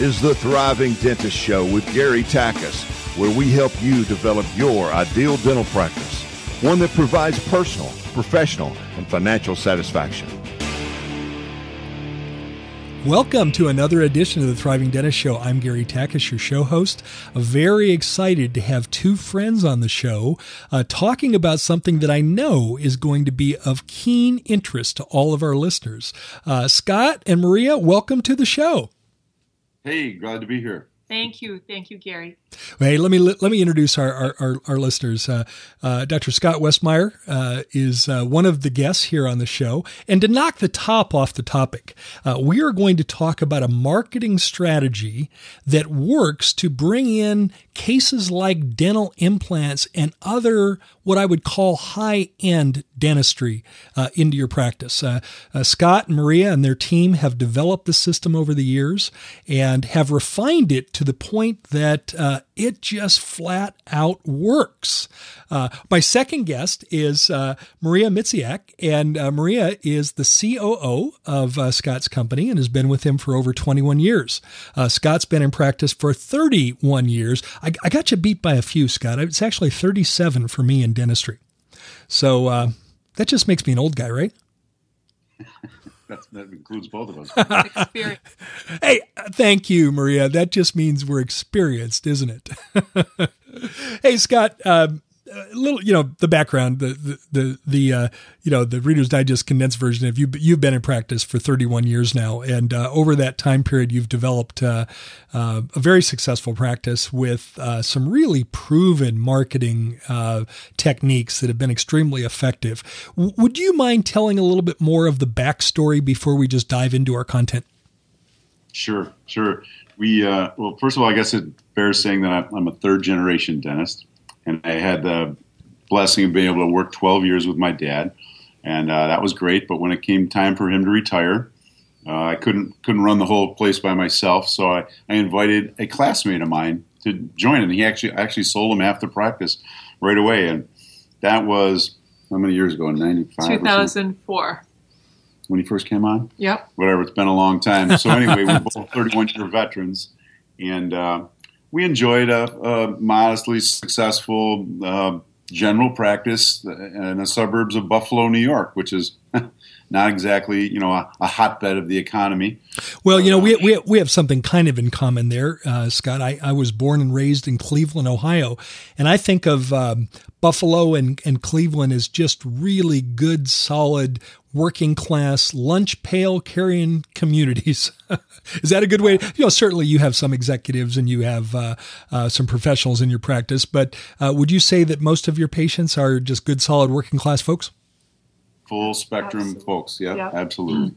is The Thriving Dentist Show with Gary Takacs, where we help you develop your ideal dental practice, one that provides personal, professional, and financial satisfaction. Welcome to another edition of The Thriving Dentist Show. I'm Gary Takacs, your show host. Very excited to have two friends on the show talking about something that I know is going to be of keen interest to all of our listeners. Scott and Maria, welcome to the show. Hey, glad to be here. Thank you. Thank you, Gary. Hey, let me introduce our listeners. Dr. Scott Westermeier is one of the guests here on the show. And to knock the top off the topic, we are going to talk about a marketing strategy that works to bring in cases like dental implants and other what I would call high-end dentistry into your practice. Scott and Maria and their team have developed the system over the years and have refined it to the point that it just flat out works. My second guest is Maria Miercyjak, and Maria is the COO of Scott's company and has been with him for over 21 years. Scott's been in practice for 31 years. I got you beat by a few, Scott. It's actually 37 for me in dentistry. So that just makes me an old guy, right? That includes both of us. Hey, thank you, Maria. That just means we're experienced, isn't it? Hey, Scott, the background, the Reader's Digest condensed version of you've been in practice for 31 years now. And over that time period, you've developed a very successful practice with some really proven marketing techniques that have been extremely effective. Would you mind telling a little bit more of the backstory before we just dive into our content? Sure. We, well, first of all, I guess it bears saying that I'm a third generation dentist. And I had the blessing of being able to work 12 years with my dad, and that was great. But when it came time for him to retire, I couldn't run the whole place by myself, so I invited a classmate of mine to join, and he actually sold him half the practice right away. And that was how many years ago? In 95, 2004, when he first came on. Yep. Whatever. It's been a long time. So anyway, we're both 31-year veterans, and we enjoyed a modestly successful general practice in the suburbs of Buffalo, New York, which is not exactly, a hotbed of the economy. Well, we have something kind of in common there, Scott. I was born and raised in Cleveland, Ohio, and I think of Buffalo and Cleveland as just really good, solid, working class, lunch pail carrying communities. Is that a good way? Certainly you have some executives and you have some professionals in your practice, but would you say that most of your patients are just good, solid working class folks? Full spectrum absolutely. Folks. Yeah, yep. Absolutely.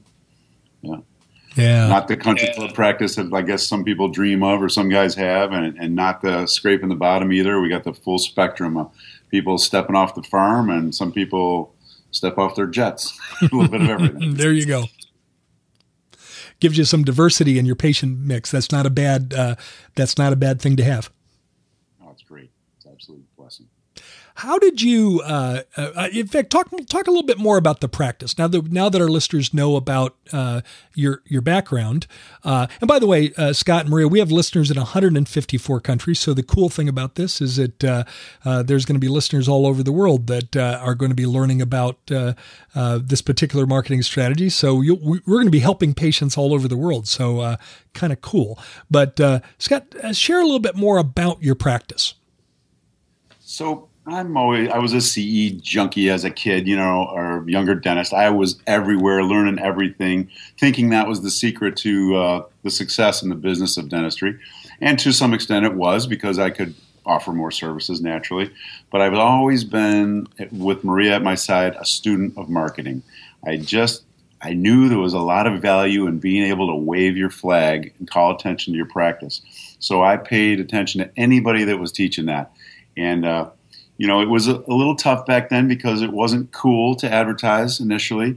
Mm-hmm. Yeah. Not the country club practice that I guess some people dream of or some guys have, and not the scraping the bottom either. We got the full spectrum of people stepping off the farm and some people step off their jets. A little bit of everything. There you go. Gives you some diversity in your patient mix. That's not a bad. That's not a bad thing to have. Oh, it's great. It's absolutely a blessing. How did you? In fact, talk a little bit more about the practice now that our listeners know about your background. And by the way, Scott and Maria, we have listeners in 154 countries. So the cool thing about this is that there's going to be listeners all over the world that are going to be learning about this particular marketing strategy. So we're going to be helping patients all over the world. So kind of cool. But Scott, share a little bit more about your practice. So. I was a CE junkie as a kid, or younger dentist. I was everywhere, learning everything, thinking that was the secret to the success in the business of dentistry. And to some extent it was, because I could offer more services naturally. But I've always been, with Maria at my side, a student of marketing. I knew there was a lot of value in being able to wave your flag and call attention to your practice. So I paid attention to anybody that was teaching that. And, it was a little tough back then because it wasn't cool to advertise initially.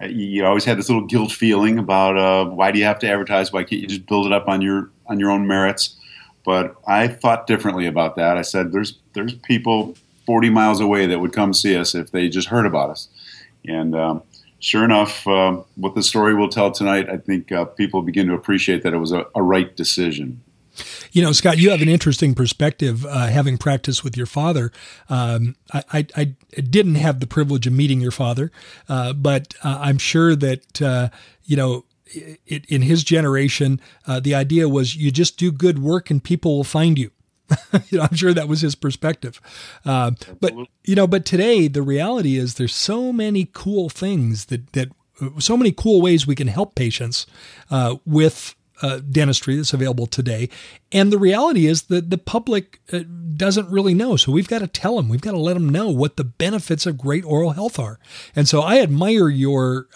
You always had this little guilt feeling about why do you have to advertise? Why can't you just build it up on your own merits? But I thought differently about that. I said there's people 40 miles away that would come see us if they just heard about us. And sure enough, what the story will tell tonight, I think people begin to appreciate that it was a right decision. You know, Scott, you have an interesting perspective, having practiced with your father. I didn't have the privilege of meeting your father, but I'm sure that, you know, in his generation, the idea was you just do good work and people will find you. You know, I'm sure that was his perspective. But, you know, but today the reality is there's so many cool things that so many cool ways we can help patients with dentistry that's available today. And the reality is that the public doesn't really know. So we've got to tell them, we've got to let them know what the benefits of great oral health are. And so I admire your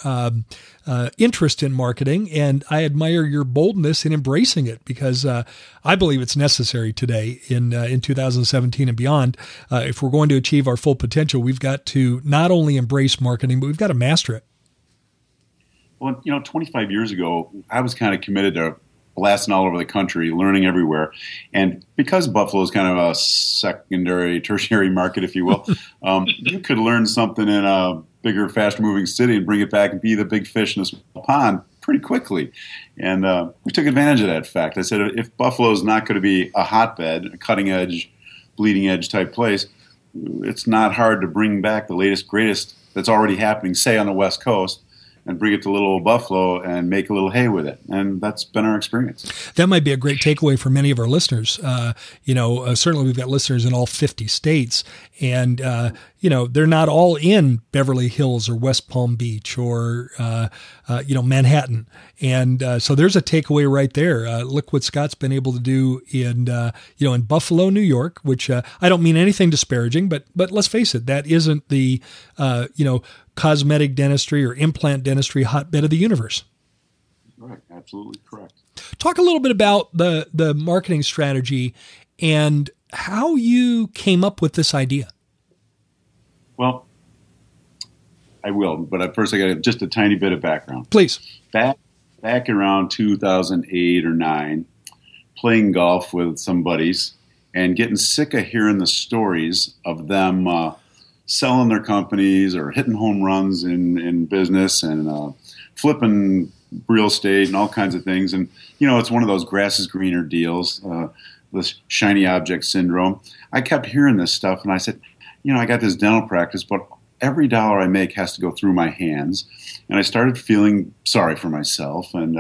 interest in marketing, and I admire your boldness in embracing it, because I believe it's necessary today in 2017 and beyond. If we're going to achieve our full potential, we've got to not only embrace marketing, but we've got to master it. Well, you know, 25 years ago, I was kind of committed to blasting all over the country, learning everywhere. And because Buffalo is kind of a secondary, tertiary market, if you will, you could learn something in a bigger, faster-moving city and bring it back and be the big fish in a small pond pretty quickly. And we took advantage of that fact. I said, if Buffalo is not going to be a hotbed, a cutting-edge, bleeding-edge type place, it's not hard to bring back the latest, greatest that's already happening, say, on the West Coast, and bring it to little old Buffalo and make a little hay with it. And that's been our experience. That might be a great takeaway for many of our listeners. You know, certainly we've got listeners in all 50 states, and, you know, they're not all in Beverly Hills or West Palm Beach or, you know, Manhattan. And so there's a takeaway right there. Look what Scott's been able to do in, you know, in Buffalo, New York, which I don't mean anything disparaging, but let's face it, that isn't the, you know, cosmetic dentistry or implant dentistry hotbed of the universe. Right. Absolutely correct. Talk a little bit about the marketing strategy and how you came up with this idea. Well, I will, but first I got just a tiny bit of background. Please. Back around 2008 or 9, playing golf with some buddies and getting sick of hearing the stories of them, selling their companies or hitting home runs in business and flipping real estate and all kinds of things. And, you know, it's one of those grass is greener deals, this shiny object syndrome. I kept hearing this stuff, and I said, you know, I got this dental practice, but every dollar I make has to go through my hands. And I started feeling sorry for myself. And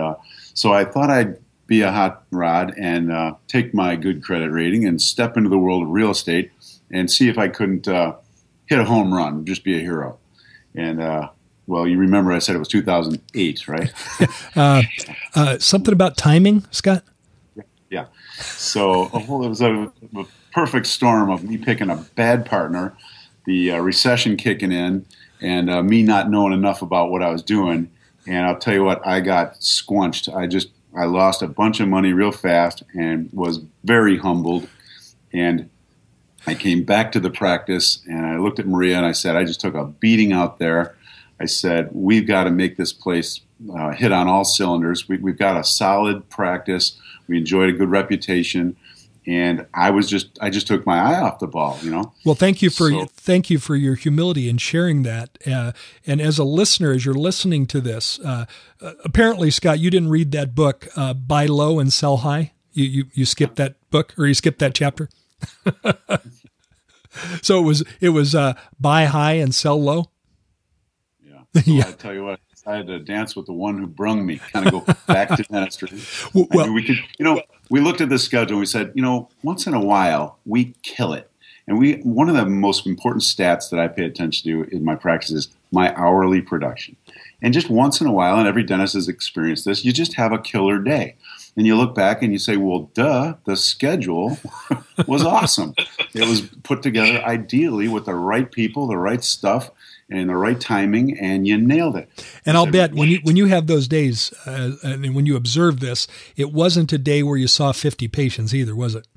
so I thought I'd be a hot rod and take my good credit rating and step into the world of real estate and see if I couldn't hit a home run, just be a hero. And, well, you remember I said it was 2008, right? Something about timing, Scott? Yeah. So it was a perfect storm of me picking a bad partner, the recession kicking in, and me not knowing enough about what I was doing. And I'll tell you what, I got squunched. I lost a bunch of money real fast and was very humbled, and I came back to the practice, and I looked at Maria, and I said, I just took a beating out there. I said, we've got to make this place hit on all cylinders. We've got a solid practice. We enjoyed a good reputation. And I just took my eye off the ball, you know? Well, thank you for your humility in sharing that. And as a listener, as you're listening to this, apparently, Scott, you didn't read that book, Buy Low and Sell High. You skipped that book, or you skipped that chapter? So it was buy high and sell low. Yeah. Well, yeah. I tell you what, I had to dance with the one who brung me, kind of go back to dentistry. Well, we could, you know, we looked at the schedule and we said, you know, once in a while we kill it. And one of the most important stats that I pay attention to in my practice is my hourly production. And just once in a while, and every dentist has experienced this, you just have a killer day. And you look back and you say, well, duh, the schedule was awesome. It was put together ideally with the right people, the right stuff, and the right timing, and you nailed it. And I'll bet when you have those days, and when you observe this, it wasn't a day where you saw 50 patients either, was it?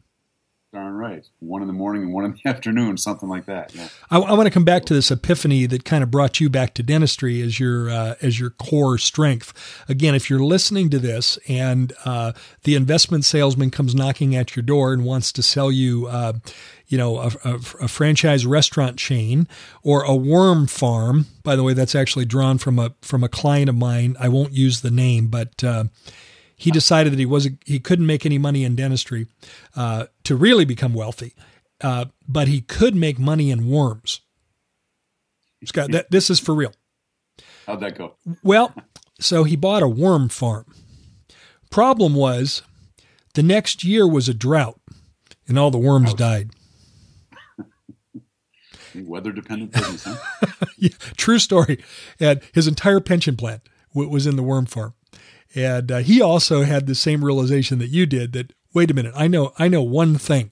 Darn right. right. One in the morning and one in the afternoon, something like that. Yeah. I want to come back to this epiphany that kind of brought you back to dentistry as your core strength. Again, if you're listening to this and the investment salesman comes knocking at your door and wants to sell you, you know, a franchise restaurant chain or a worm farm. By the way, that's actually drawn from a client of mine. I won't use the name, but he decided that he couldn't make any money in dentistry to really become wealthy, but he could make money in worms. Scott, this is for real. How'd that go? Well, so he bought a worm farm. Problem was, the next year was a drought, and all the worms died. Weather-dependent business, huh? Yeah, true story. And his entire pension plan was in the worm farm. And he also had the same realization that you did that, wait a minute, I know one thing,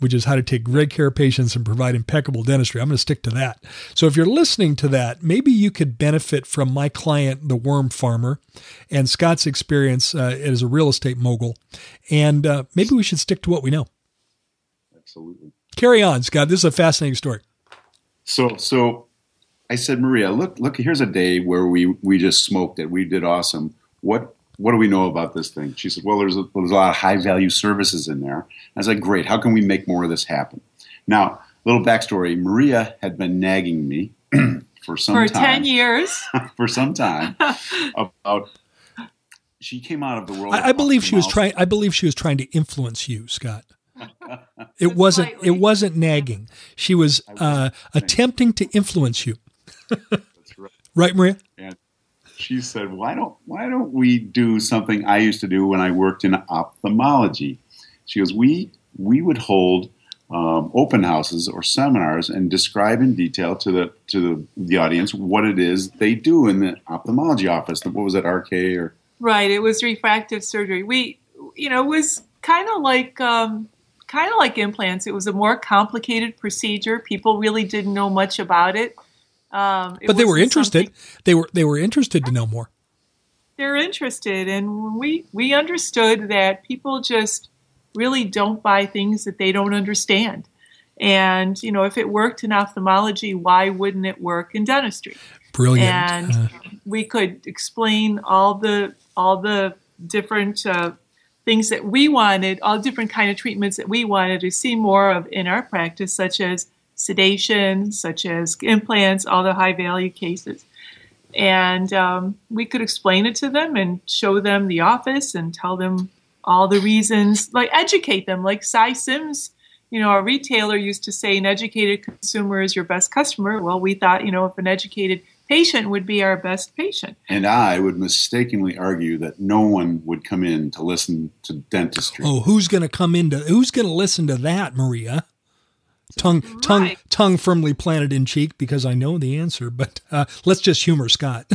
which is how to take great care of patients and provide impeccable dentistry. I'm going to stick to that. So if you're listening to that, maybe you could benefit from my client, the worm farmer, and Scott's experience as a real estate mogul. And maybe we should stick to what we know. Absolutely. Carry on, Scott. This is a fascinating story. So I said, Maria, look, here's a day where we just smoked it. We did awesome. What do we know about this thing? She said, well, there's a lot of high-value services in there. I was like, great. How can we make more of this happen? Now, little backstory. Maria had been nagging me for 10 years. For some time. About she came out of the world. I believe she was trying to influence you, Scott. It wasn't nagging. She was attempting to influence you. That's right. Right, Maria? And she said, why don't we do something I used to do when I worked in ophthalmology? She goes, we would hold open houses or seminars and describe in detail to the audience what it is they do in the ophthalmology office. What was it, RK or? Right, it was refractive surgery. It was kind of like implants. It was a more complicated procedure. People really didn't know much about it. But they were interested. They were interested to know more. They're interested, and we understood that people just really don't buy things that they don't understand. And if it worked in ophthalmology, why wouldn't it work in dentistry? Brilliant. And we could explain all the different things that we wanted, all different kind of treatments that we wanted to see more of in our practice, such as sedation, such as implants, all the high-value cases. And we could explain it to them and show them the office and tell them all the reasons, like educate them, like Cy Sims, our retailer used to say, an educated consumer is your best customer. Well, we thought, if an educated patient would be our best patient. And I would mistakenly argue that no one would come in to listen to dentistry. Oh, who's going to listen to that, Maria? Tongue firmly planted in cheek, because I know the answer, but let's just humor Scott.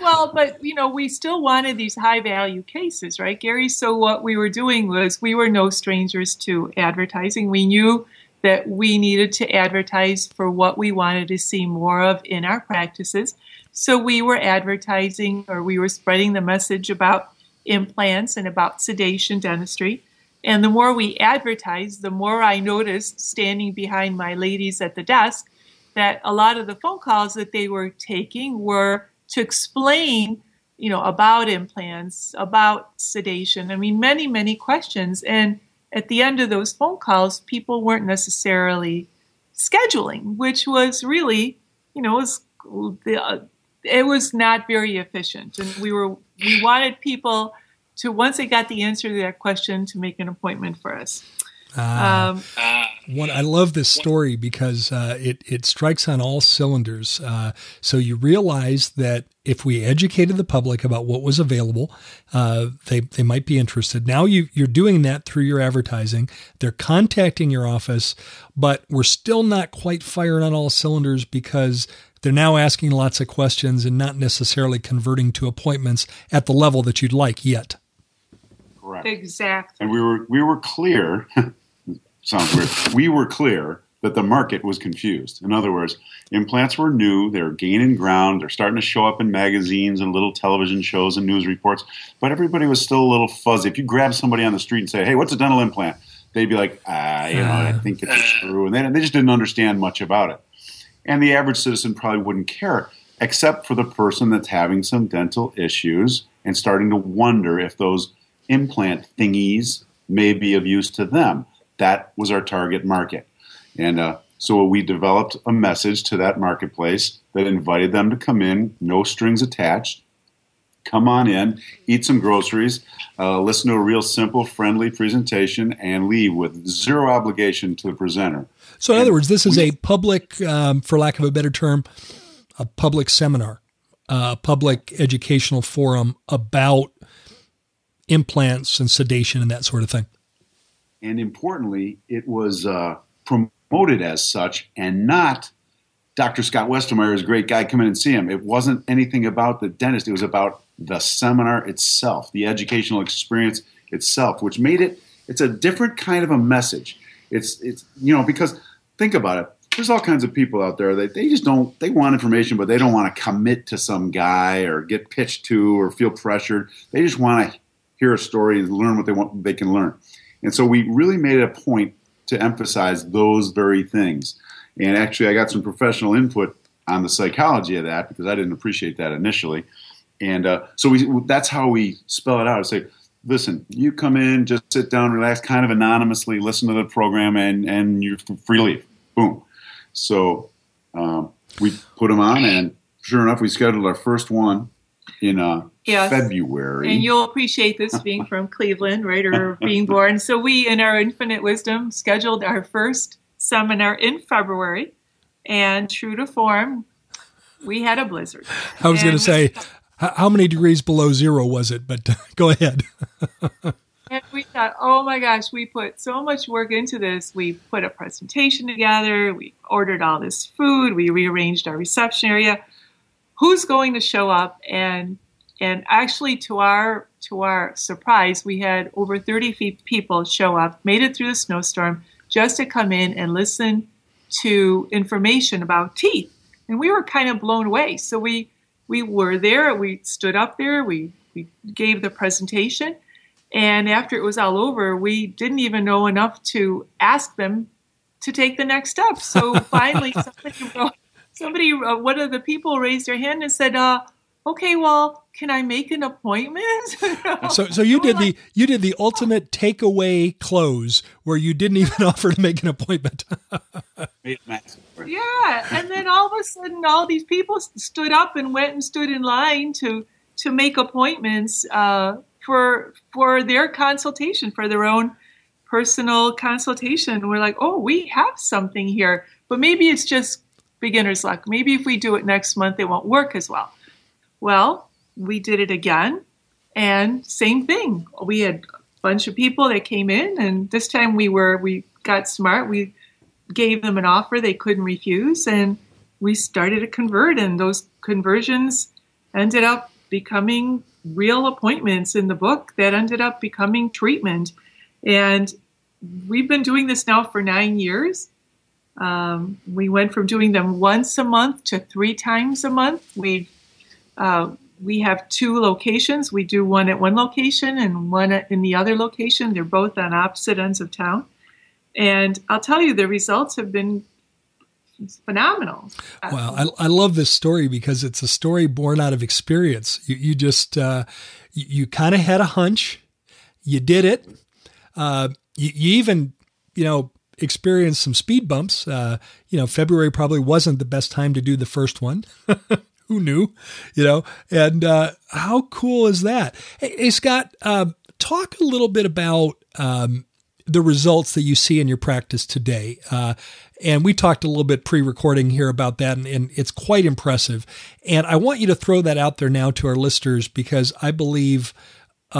Well, but we still wanted these high value cases, right, Gary? So what we were doing was we were no strangers to advertising. We knew that we needed to advertise for what we wanted to see more of in our practices. So we were advertising, or we were spreading the message about implants and about sedation dentistry. And the more we advertised, the more I noticed, standing behind my ladies at the desk, that a lot of the phone calls that they were taking were to explain, about implants, about sedation. I mean, many, many questions. And at the end of those phone calls, people weren't necessarily scheduling, which was really, it was not very efficient. And we wanted people to, once they got the answer to that question, to make an appointment for us. I love this story because it strikes on all cylinders. So you realize that if we educated the public about what was available, they might be interested. Now you're doing that through your advertising. They're contacting your office, but we're still not quite firing on all cylinders because they're now asking lots of questions and not necessarily converting to appointments at the level that you'd like yet. Correct. Exactly. And we were clear. Sounds weird. We were clear that the market was confused. In other words, implants were new. They were gaining ground. They're starting to show up in magazines and little television shows and news reports. But everybody was still a little fuzzy. If you grab somebody on the street and say, hey, what's a dental implant? they'd be like, I think it's true. And they just didn't understand much about it. And the average citizen probably wouldn't care, except for the person that's having some dental issues and starting to wonder if those implant thingies may be of use to them. That was our target market. And so we developed a message to that marketplace that invited them to come in, no strings attached. Come on in, eat some groceries, listen to a real simple, friendly presentation, and leave with zero obligation to the presenter. So in other words, this is a public, for lack of a better term, a public seminar, a public educational forum about implants and sedation and that sort of thing. And importantly, it was promoted as such and not Dr. Scott Westermeier is a great guy. Come in and see him. It wasn't anything about the dentist. It was about the seminar itself, the educational experience itself, which made it, it's a different kind of a message. It's you know, because think about it. There's all kinds of people out there that they just don't, they want information, but they don't want to commit to some guy or get pitched to or feel pressured. They just want to hear a story and learn what they want, they can learn. And so we really made it a point to emphasize those very things. And actually, I got some professional input on the psychology of that because I didn't appreciate that initially. And so that's how we spell it out. I say, listen, you come in, just sit down, relax, kind of anonymously, listen to the program, and you're freely, boom. So we put them on, and sure enough, we scheduled our first one in February. And you'll appreciate this being from Cleveland, right, or being born. So we, in our infinite wisdom, scheduled our first seminar in February, and true to form, we had a blizzard. I was going to say, how many degrees below zero was it? But go ahead. And we thought, oh my gosh, we put so much work into this. We put a presentation together. We ordered all this food. We rearranged our reception area. Who's going to show up? And actually, to our surprise, we had over 30 people show up, made it through the snowstorm, just to come in and listen to information about teeth. And we were kind of blown away. So we were there, we stood up there, we gave the presentation, and after it was all over, we didn't even know enough to ask them to take the next step. So finally, one of the people raised their hand and said, okay, well, can I make an appointment? so you did the ultimate takeaway close where you didn't even offer to make an appointment. Yeah, and then all of a sudden, all these people stood up and went and stood in line to make appointments for their consultation, for their own personal consultation. We're like, oh, we have something here, but maybe it's just beginner's luck. Maybe if we do it next month, it won't work as well. Well, we did it again, and same thing. We had a bunch of people that came in, and this time we got smart. We gave them an offer they couldn't refuse, and we started to convert, and those conversions ended up becoming real appointments in the book that ended up becoming treatment. And we've been doing this now for 9 years. We went from doing them once a month to 3 times a month. We have 2 locations. We do one at one location and one in the other location. They're both on opposite ends of town. And I'll tell you, the results have been phenomenal. Wow. I love this story because it's a story born out of experience. You just, you kind of had a hunch. You did it. You even, experienced some speed bumps. February probably wasn't the best time to do the first one. Who knew, and how cool is that? Hey Scott, talk a little bit about the results that you see in your practice today. And we talked a little bit pre-recording here about that, and it's quite impressive. And I want you to throw that out there now to our listeners because I believe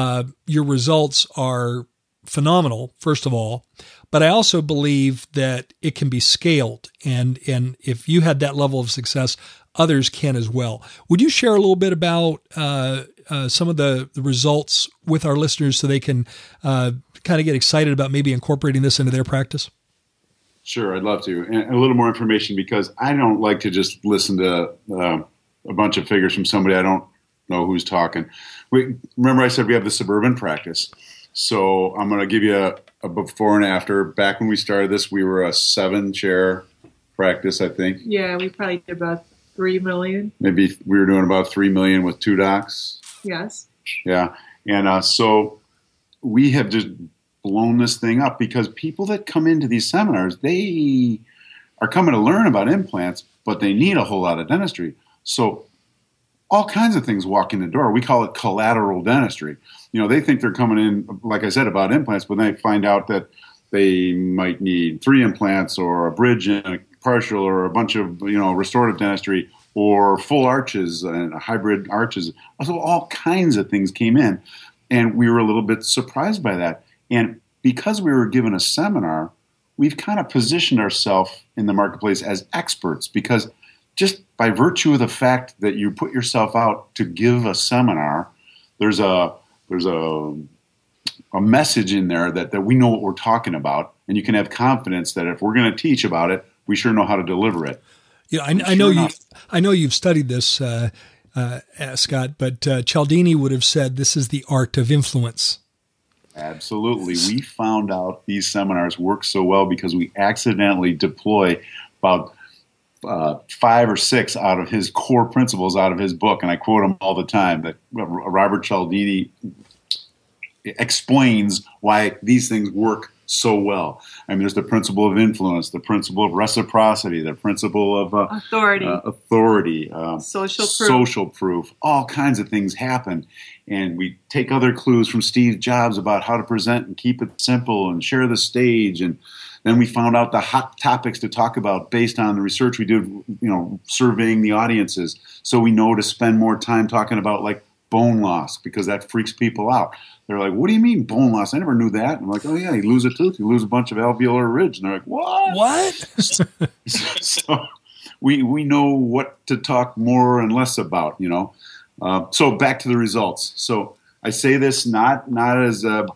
your results are phenomenal, first of all. But I also believe that it can be scaled. And if you had that level of success, others can as well. Would you share a little bit about some of the results with our listeners so they can kind of get excited about maybe incorporating this into their practice? Sure, I'd love to. And a little more information because I don't like to just listen to a bunch of figures from somebody I don't know who's talking. Remember I said we have the suburban practice. So I'm going to give you a before and after. Back when we started this, we were a 7-chair practice, I think. Yeah, we probably did about 3 million. Maybe we were doing about 3 million with 2 docs. Yes. Yeah. And so we have just blown this thing up because people that come into these seminars, they are coming to learn about implants, but they need a whole lot of dentistry. So all kinds of things walk in the door. We call it collateral dentistry. You know, they think they're coming in, like I said, about implants, but they find out that they might need 3 implants or a bridge and a partial or a bunch of, you know, restorative dentistry or full arches and hybrid arches. So all kinds of things came in, and we were a little bit surprised by that. And because we were given a seminar, we've kind of positioned ourselves in the marketplace as experts, because just by virtue of the fact that you put yourself out to give a seminar, there's a message in there that we know what we're talking about, and you can have confidence that if we're going to teach about it, we sure know how to deliver it. Yeah, I know you've studied this, Scott, but Cialdini would have said this is the art of influence. Absolutely. We found out these seminars work so well because we accidentally deploy about 5 or 6 out of his core principles out of his book, and I quote him all the time, that Robert Cialdini explains why these things work so well. I mean, there's the principle of influence, the principle of reciprocity, the principle of authority, social proof. All kinds of things happen, and we take other clues from Steve Jobs about how to present and keep it simple and share the stage. And then we found out the hot topics to talk about based on the research we did, you know, surveying the audiences. So we know to spend more time talking about, like, bone loss, because that freaks people out. They're like, what do you mean bone loss? I never knew that. And I'm like, oh, yeah, you lose a tooth, you lose a bunch of alveolar ridge. And they're like, what? What? So we know what to talk more and less about, you know. So back to the results. So I say this not as a...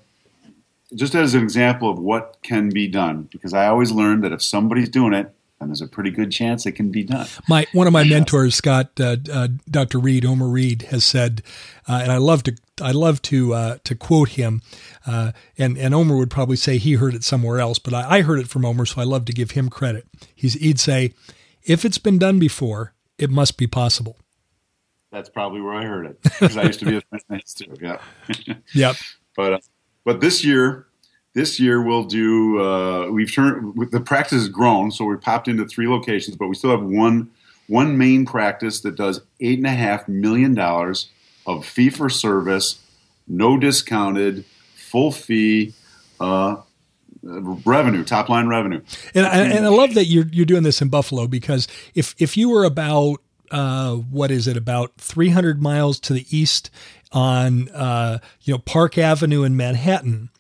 just as an example of what can be done, because I always learned that if somebody's doing it, then there's a pretty good chance it can be done. One of my mentors, Scott, Dr. Reed, Omer Reed, has said, and I love to quote him, and Omer would probably say he heard it somewhere else, but I heard it from Omer, so I love to give him credit. He'd say, "If it's been done before, it must be possible." That's probably where I heard it, because I used to be a dentist too. Yeah. Yep. But this year we'll do. We've turned the practice has grown, so we popped into 3 locations, but we still have one main practice that does $8.5 million of fee for service, no discounted, full fee revenue, top line revenue. And I love that you're doing this in Buffalo, because if you were about about 300 miles to the east on, Park Avenue in Manhattan,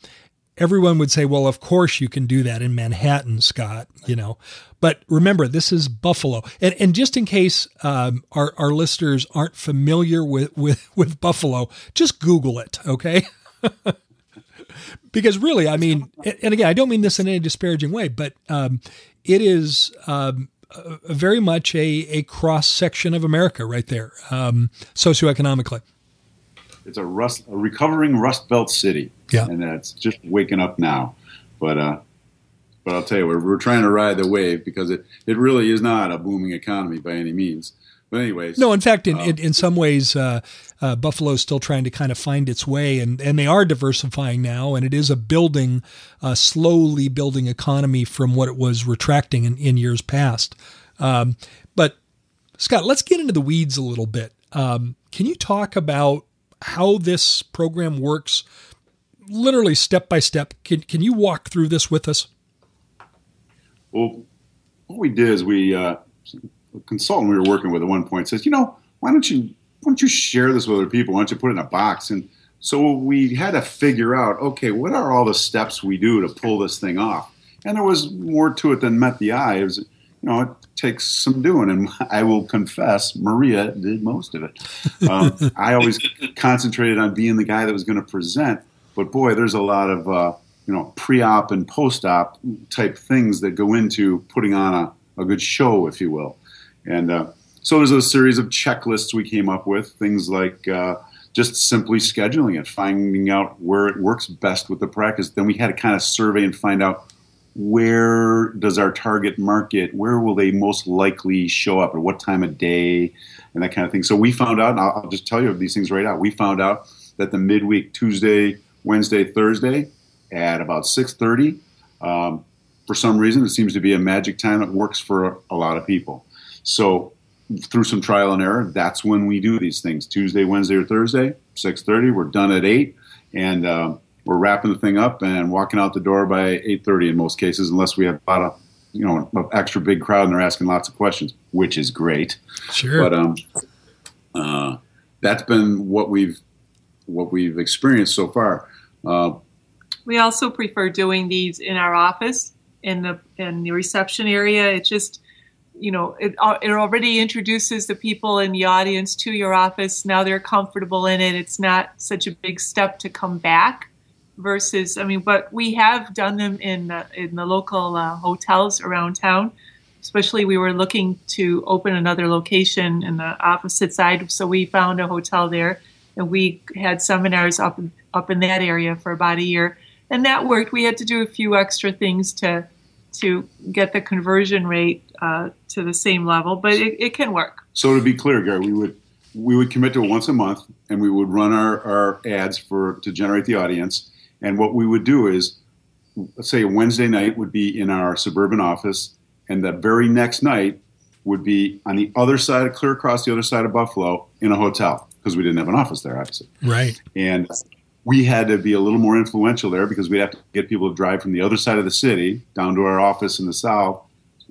everyone would say, well, of course you can do that in Manhattan, Scott, you know, but remember, this is Buffalo. And just in case, our listeners aren't familiar with Buffalo, just Google it. Okay. Because really, I mean, and again, I don't mean this in any disparaging way, but, it is, very much a cross section of America right there, socioeconomically. It's a recovering Rust Belt city, yeah, and that's just waking up now. But I'll tell you, we're trying to ride the wave, because it really is not a booming economy by any means. But anyways, no, in fact, in some ways, Buffalo's still trying to kind of find its way, and they are diversifying now, and it is slowly building economy from what it was retracting in years past. But Scott, let's get into the weeds a little bit. Can you talk about how this program works, literally step by step? Can you walk through this with us? Well, what we did is a consultant we were working with at one point says, you know, why don't you share this with other people? Why don't you put it in a box? And so we had to figure out, okay, what are all the steps we do to pull this thing off? And there was more to it than met the eye. It was, you know, it takes some doing. And I will confess, Maria did most of it. I always concentrated on being the guy that was going to present. But boy, there's a lot of, pre-op and post-op type things that go into putting on a good show, if you will. And so there's a series of checklists we came up with, things like just simply scheduling it, finding out where it works best with the practice. Then we had to kind of survey and find out where does our target market, where will they most likely show up, at what time of day, and that kind of thing. So we found out, and I'll just tell you these things right out, we found out that the midweek Tuesday, Wednesday, Thursday at about 6:30, for some reason, it seems to be a magic time that works for a lot of people. So through some trial and error, that's when we do these things. Tuesday, Wednesday, or Thursday, 6:30. We're done at 8, and we're wrapping the thing up and walking out the door by 8:30 in most cases, unless we have about an extra big crowd and they're asking lots of questions, which is great. Sure. But that's been what we've experienced so far. We also prefer doing these in our office, in the reception area. It just, it already introduces the people in the audience to your office. Now they're comfortable in it. It's not such a big step to come back versus, but we have done them in the local hotels around town. Especially we were looking to open another location in the opposite side, so we found a hotel there, and we had seminars up in that area for about a year, and that worked. We had to do a few extra things to get the conversion rate to the same level, but it can work. So to be clear, Gary, we would commit to it once a month, and we would run our ads to generate the audience. And what we would do is, let's say a Wednesday night would be in our suburban office, and the very next night would be on the other side, clear across the other side of Buffalo, in a hotel, because we didn't have an office there, obviously. Right. And we had to be a little more influential there, because we'd have to get people to drive from the other side of the city down to our office in the south,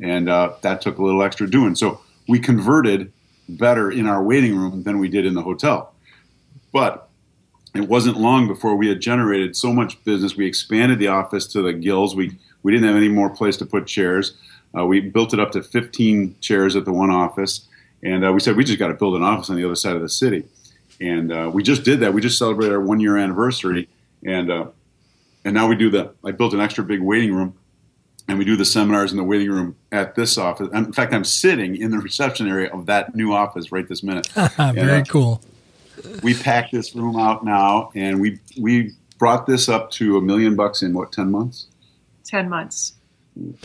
and that took a little extra doing. So we converted better in our waiting room than we did in the hotel. But it wasn't long before we had generated so much business. We expanded the office to the gills. We didn't have any more place to put chairs. We built it up to 15 chairs at the one office, and we said we just got to build an office on the other side of the city. And we just did that. We just celebrated our one-year anniversary, and now we do that. I built an extra big waiting room, and we do the seminars in the waiting room at this office. In fact, I'm sitting in the reception area of that new office right this minute. Very cool. We packed this room out now, and we brought this up to $1 million in, what, 10 months? 10 months.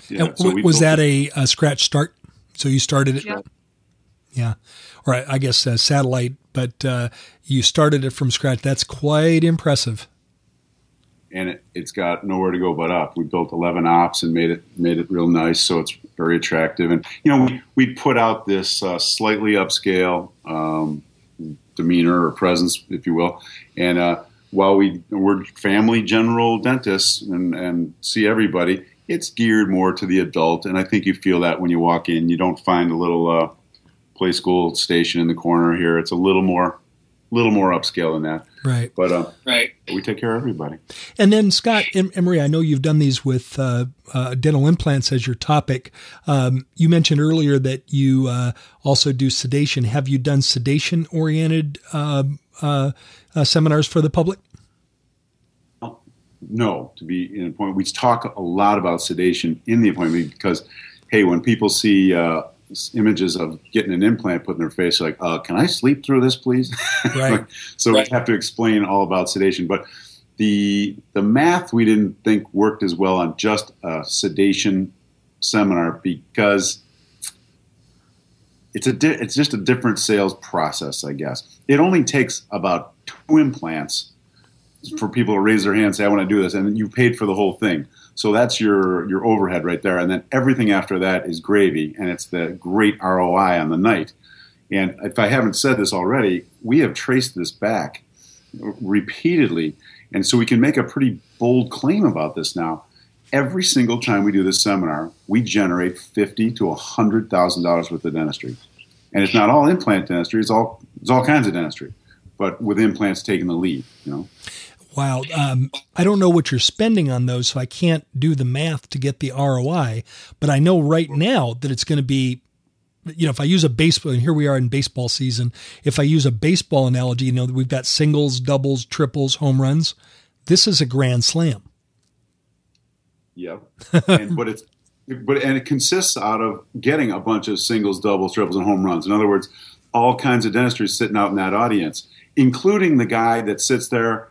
Yeah, and so was that a scratch start? So you started it? Yeah. Yeah. Or I guess satellite, but you started it from scratch. That's quite impressive. And it's got nowhere to go but up. We built 11 ops and made it real nice, so it's very attractive. And, we put out this slightly upscale demeanor or presence, if you will. And while we're family general dentists and see everybody, it's geared more to the adult. And I think you feel that when you walk in. You don't find a little play school station in the corner here. It's a little more upscale than that. Right. But we take care of everybody. And then Scott and Maria, I know you've done these with dental implants as your topic. You mentioned earlier that you also do sedation. Have you done sedation-oriented seminars for the public? No, to be in a point. We talk a lot about sedation in the appointment because, hey, when people see images of getting an implant put in their face, like, can I sleep through this, please? Right. We have to explain all about sedation. But the math we didn't think worked as well on just a sedation seminar because it's just a different sales process, I guess. It only takes about 2 implants for people to raise their hand and say, I want to do this, and you paid for the whole thing. So that's your overhead right there, and then everything after that is gravy, and it's the great ROI on the night. And if I haven't said this already, we have traced this back repeatedly, and so we can make a pretty bold claim about this now. Every single time we do this seminar, we generate $50,000 to $100,000 worth of dentistry. And it's not all implant dentistry, it's all kinds of dentistry, but with implants taking the lead, Wow. I don't know what you're spending on those, so I can't do the math to get the ROI, but I know right now that it's going to be, if I use a baseball, and here we are in baseball season, if I use a baseball analogy, we've got singles, doubles, triples, home runs. This is a grand slam. Yeah. And it consists out of getting a bunch of singles, doubles, triples, and home runs. In other words, all kinds of dentistry sitting out in that audience. including the guy that sits there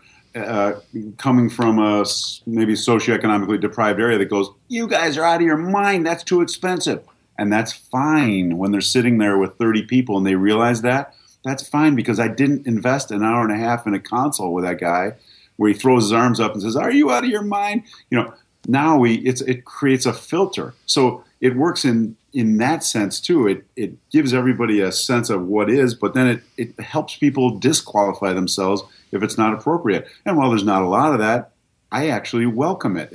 coming from a maybe socioeconomically deprived area that goes, you guys are out of your mind, that's too expensive. And that's fine when they're sitting there with 30 people and they realize that. That's fine, because I didn't invest an hour and a half in a consult with that guy where he throws his arms up and says, are you out of your mind? You know, now it creates a filter. So it works in that sense too. It gives everybody a sense of what is, but then it helps people disqualify themselves if it's not appropriate. And while there's not a lot of that, I actually welcome it.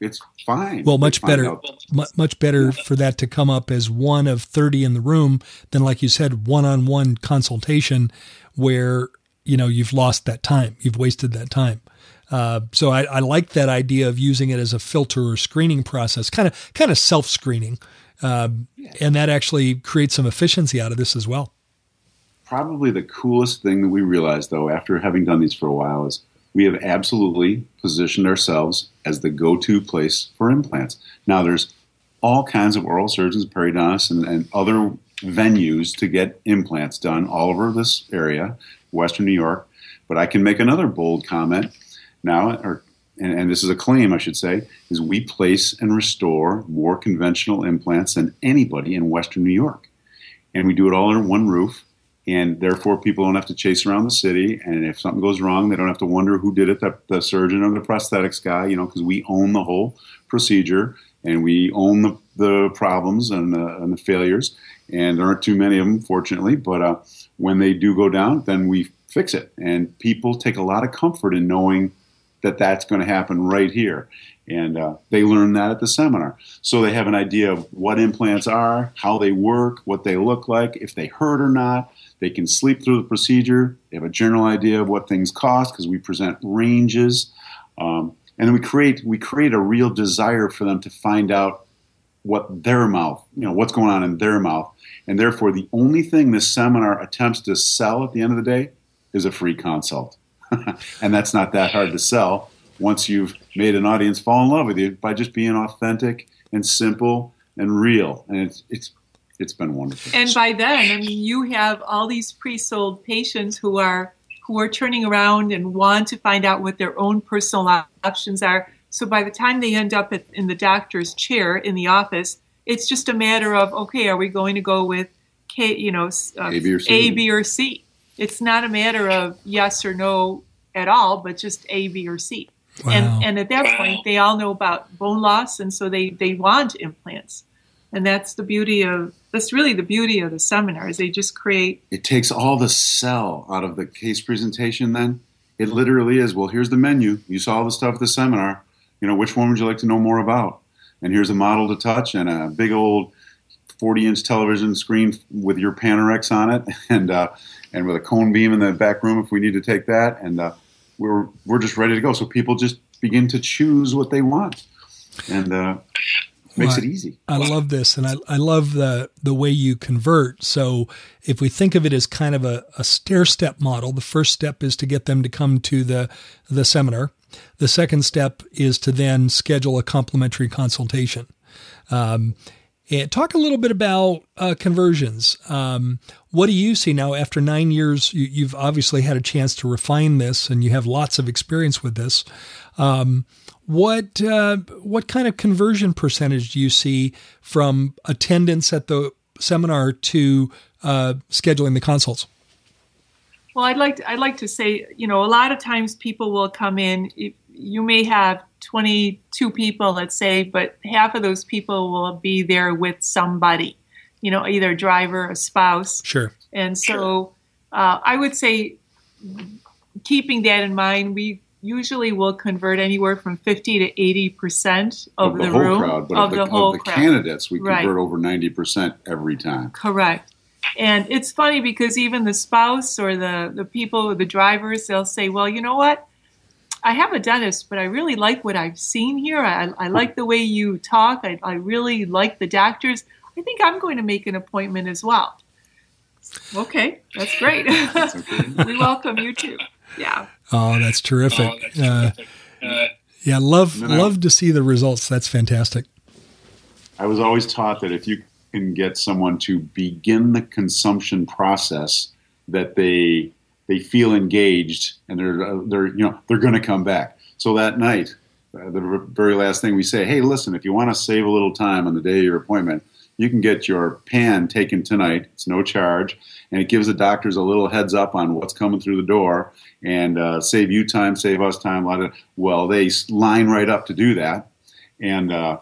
It's fine. Well, much better for that to come up as one of 30 in the room than, like you said, one-on-one consultation where, you know, you've lost that time. You've wasted that time. So I like that idea of using it as a filter or screening process, kind of self-screening. And that actually creates some efficiency out of this as well. Probably the coolest thing that we realized, though, after having done these for a while is we have absolutely positioned ourselves as the go-to place for implants. Now, there's all kinds of oral surgeons, periodontists, and other venues to get implants done all over this area, Western New York. But I can make another bold comment now, and this is a claim, I should say, is we place and restore more conventional implants than anybody in Western New York. And we do it all under one roof. And therefore, people don't have to chase around the city. And if something goes wrong, they don't have to wonder who did it, the surgeon or the prosthetics guy, you know, because we own the whole procedure and we own the problems and the failures. And there aren't too many of them, fortunately. But when they do go down, then we fix it. And people take a lot of comfort in knowing that that's going to happen right here. And they learn that at the seminar. So they have an idea of what implants are, how they work, what they look like, if they hurt or not. They can sleep through the procedure. They have a general idea of what things cost because we present ranges. And then we create a real desire for them to find out what their mouth, you know, what's going on in their mouth. And therefore, the only thing this seminar attempts to sell at the end of the day is a free consult. And that's not that hard to sell once you've made an audience fall in love with you by just being authentic and simple and real. And it's been wonderful. And by then, I mean, you have all these pre-sold patients who are turning around and want to find out what their own personal options are. So by the time they end up in the doctor's chair in the office, it's just a matter of, okay, are we going to go with A, B, or C? It's not a matter of yes or no at all, but just A, B, or C. Wow. And at that point, they all know about bone loss, and so they want implants. And that's really the beauty of the seminars. They just create. It takes all the sell out of the case presentation then. It literally is, well, here's the menu. You saw all the stuff at the seminar. You know, which one would you like to know more about? And here's a model to touch and a big old 40-inch television screen with your Panorex on it and with a cone beam in the back room if we need to take that. And we're just ready to go. So people just begin to choose what they want. And makes it easy. I love this. And I love the way you convert. So if we think of it as kind of a stair-step model, the first step is to get them to come to the seminar. The second step is to then schedule a complimentary consultation. And talk a little bit about conversions. What do you see now after 9 years? You've obviously had a chance to refine this and you have lots of experience with this. What kind of conversion percentage do you see from attendance at the seminar to scheduling the consults? Well, I'd like to say, you know, a lot of times people will come in. You may have 22 people, let's say, but half of those people will be there with somebody, you know, either a driver, a spouse. Sure. And so I would say, keeping that in mind, we usually will convert anywhere from 50 to 80% of the room, crowd, but of the whole crowd. Candidates, we convert over 90% every time. Correct. And it's funny because even the spouse or the people, the drivers, they'll say, well, you know what? I have a dentist, but I really like what I've seen here. I like the way you talk. I really like the doctors. I think I'm going to make an appointment as well. Okay, that's great. That's okay. We welcome you too. Yeah. Oh, that's terrific. Oh, that's terrific. Yeah, love to see the results. That's fantastic. I was always taught that if you can get someone to begin the consumption process, that they they feel engaged, and they're going to come back. So that night, the very last thing we say, hey, listen, if you want to save a little time on the day of your appointment, you can get your pan taken tonight. It's no charge, and it gives the doctors a little heads up on what's coming through the door, and save you time, save us time. Well, they line right up to do that, and I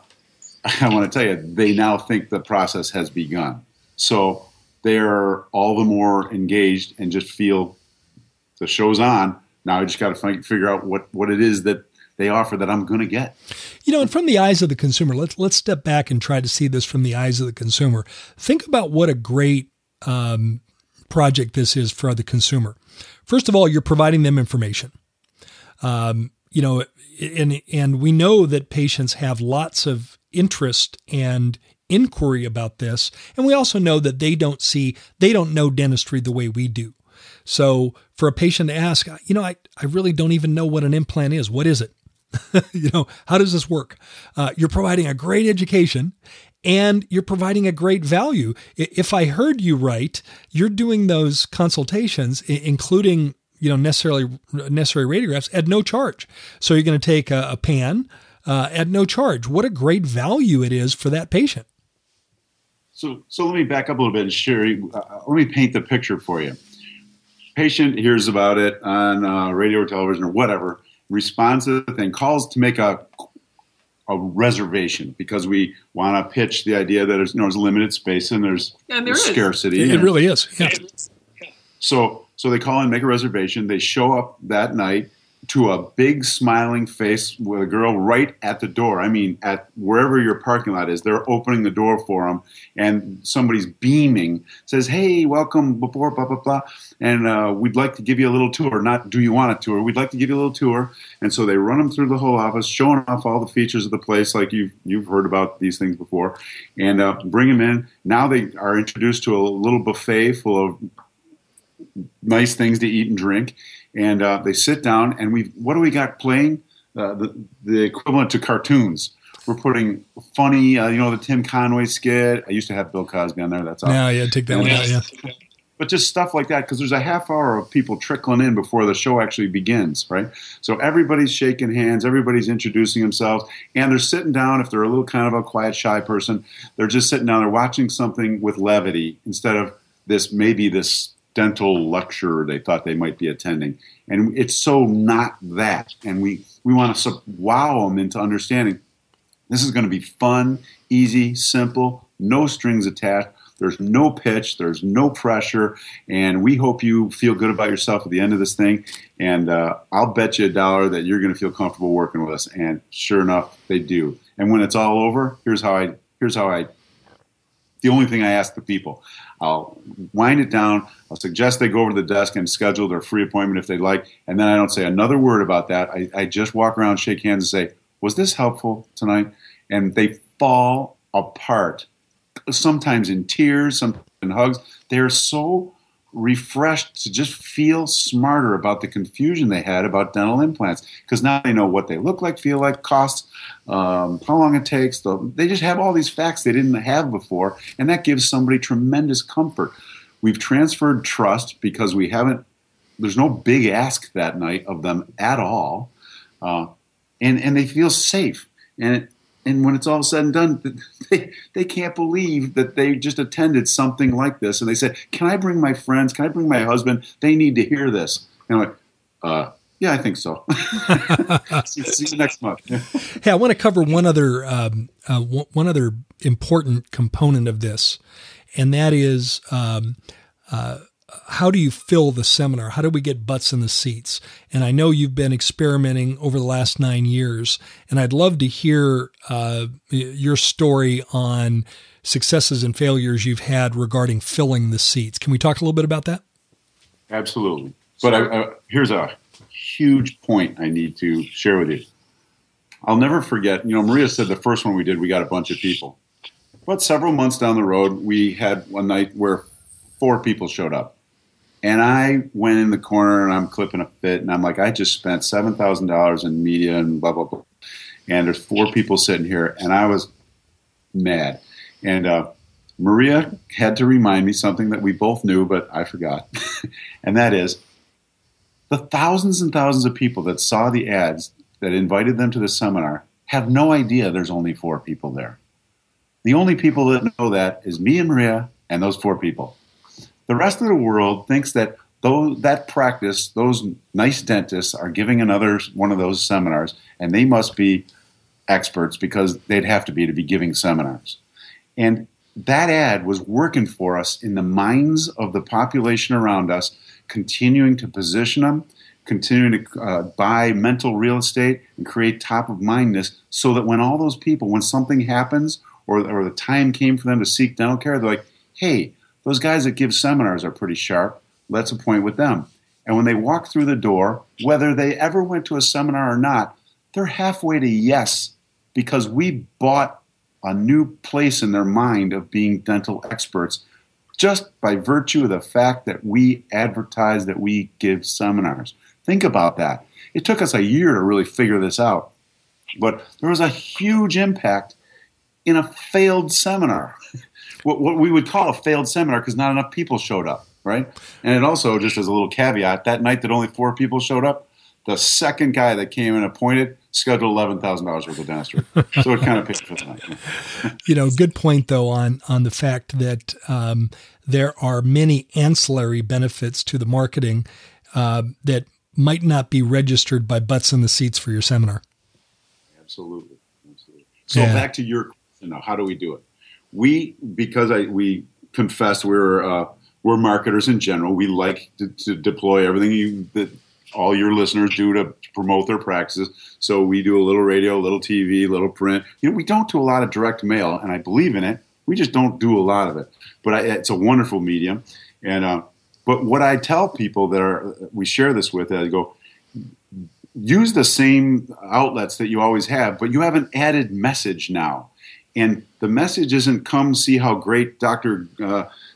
want to tell you, they now think the process has begun. So they're all the more engaged and just feel the show's on. Now I just got to figure out what it is that they offer that I'm going to get. You know, and from the eyes of the consumer, let's step back and try to see this from the eyes of the consumer. Think about what a great project this is for the consumer. First of all, you're providing them information. You know, and we know that patients have lots of interest and inquiry about this. And we also know that they don't know dentistry the way we do. So for a patient to ask, you know, I really don't even know what an implant is. What is it? You know, how does this work? You're providing a great education, and you're providing a great value. If I heard you right, you're doing those consultations, including, you know, necessary radiographs at no charge. So you're going to take a pan at no charge. What a great value it is for that patient. So let me back up a little bit and share. Let me paint the picture for you. Patient hears about it on radio or television or whatever, responds to the thing, calls to make a reservation because we want to pitch the idea that there's limited space and there's scarcity. It really is. Yeah. So they call and make a reservation. They show up that night to a big smiling face with a girl right at the door. I mean, at wherever your parking lot is, they're opening the door for them, and somebody's beaming, says, hey, welcome, blah, blah, blah, blah, and we'd like to give you a little tour. Not do you want a tour, we'd like to give you a little tour. And so they run them through the whole office, showing off all the features of the place, like you've heard about these things before, and bring them in. Now they are introduced to a little buffet full of nice things to eat and drink. And they sit down, and what do we got playing? The equivalent to cartoons. We're putting funny, the Tim Conway skit. I used to have Bill Cosby on there. That's all. Yeah, take that one out, yeah. But just stuff like that, because there's a half hour of people trickling in before the show actually begins, right? So everybody's shaking hands, everybody's introducing themselves, and they're sitting down. If they're a little kind of a quiet, shy person, they're just sitting down. They're watching something with levity instead of this dental lecture they thought they might be attending. And it's so not that. And we want to wow them into understanding this is going to be fun, easy, simple, no strings attached. There's no pitch. There's no pressure. And we hope you feel good about yourself at the end of this thing. And I'll bet you $1 that you're going to feel comfortable working with us. And sure enough, they do. And when it's all over, the only thing I ask the people, I'll wind it down. I'll suggest they go over to the desk and schedule their free appointment if they'd like. And then I don't say another word about that. I just walk around, shake hands, and say, was this helpful tonight? And they fall apart, sometimes in tears, sometimes in hugs. They're so refreshed to just feel smarter about the confusion they had about dental implants, because now they know what they look like, feel like, costs, how long it takes. They just have all these facts they didn't have before, and that gives somebody tremendous comfort. We've transferred trust because there's no big ask that night of them at all, and they feel safe. And when it's all said and done, they can't believe that they just attended something like this. And they said, can I bring my friends? Can I bring my husband? They need to hear this. And I'm like, yeah, I think so. See you next month. Hey, I want to cover one other important component of this, and that is how do you fill the seminar? How do we get butts in the seats? And I know you've been experimenting over the last 9 years, and I'd love to hear your story on successes and failures you've had regarding filling the seats. Can we talk a little bit about that? Absolutely. But here's a huge point I need to share with you. I'll never forget, Maria said the first one we did, we got a bunch of people. But several months down the road, we had one night where 4 people showed up. And I went in the corner and I'm clipping a fit and I'm like, I just spent $7,000 in media and blah, blah, blah. And there's 4 people sitting here, and I was mad. And Maria had to remind me something that we both knew, but I forgot. And that is, The thousands and thousands of people that saw the ads that invited them to the seminar have no idea there's only 4 people there. The only people that know that is me and Maria and those 4 people. The rest of the world thinks that that practice, those nice dentists are giving another one of those seminars, and they must be experts because they'd have to be giving seminars. And that ad was working for us in the minds of the population around us, continuing to position them, continuing to buy mental real estate and create top-of-mindness so that when all those people, when something happens or the time came for them to seek dental care, they're like, hey, those guys that give seminars are pretty sharp. Let's appoint with them. And when they walk through the door, whether they ever went to a seminar or not, they're halfway to yes because we bought a new place in their mind of being dental experts just by virtue of the fact that we advertise that we give seminars. Think about that. It took us a year to really figure this out, but there was a huge impact in a failed seminar, what we would call a failed seminar because not enough people showed up, right? And it also, just as a little caveat, that night that only 4 people showed up, the second guy that came and appointed scheduled $11,000 worth of dentistry. So it kind of picked for the night. You know, good point, though, on the fact that there are many ancillary benefits to the marketing that might not be registered by butts in the seats for your seminar. Absolutely. Absolutely. So yeah. Back to your question, now, how do we do it? Because we confess we're marketers in general. We like to deploy everything that all your listeners do to promote their practices. So we do a little radio, a little TV, a little print. You know, we don't do a lot of direct mail, and I believe in it. We just don't do a lot of it. But it's a wonderful medium. And but what I tell people we share this with, I go, use the same outlets that you always have, but you have an added message now. And the message isn't come see how great Dr.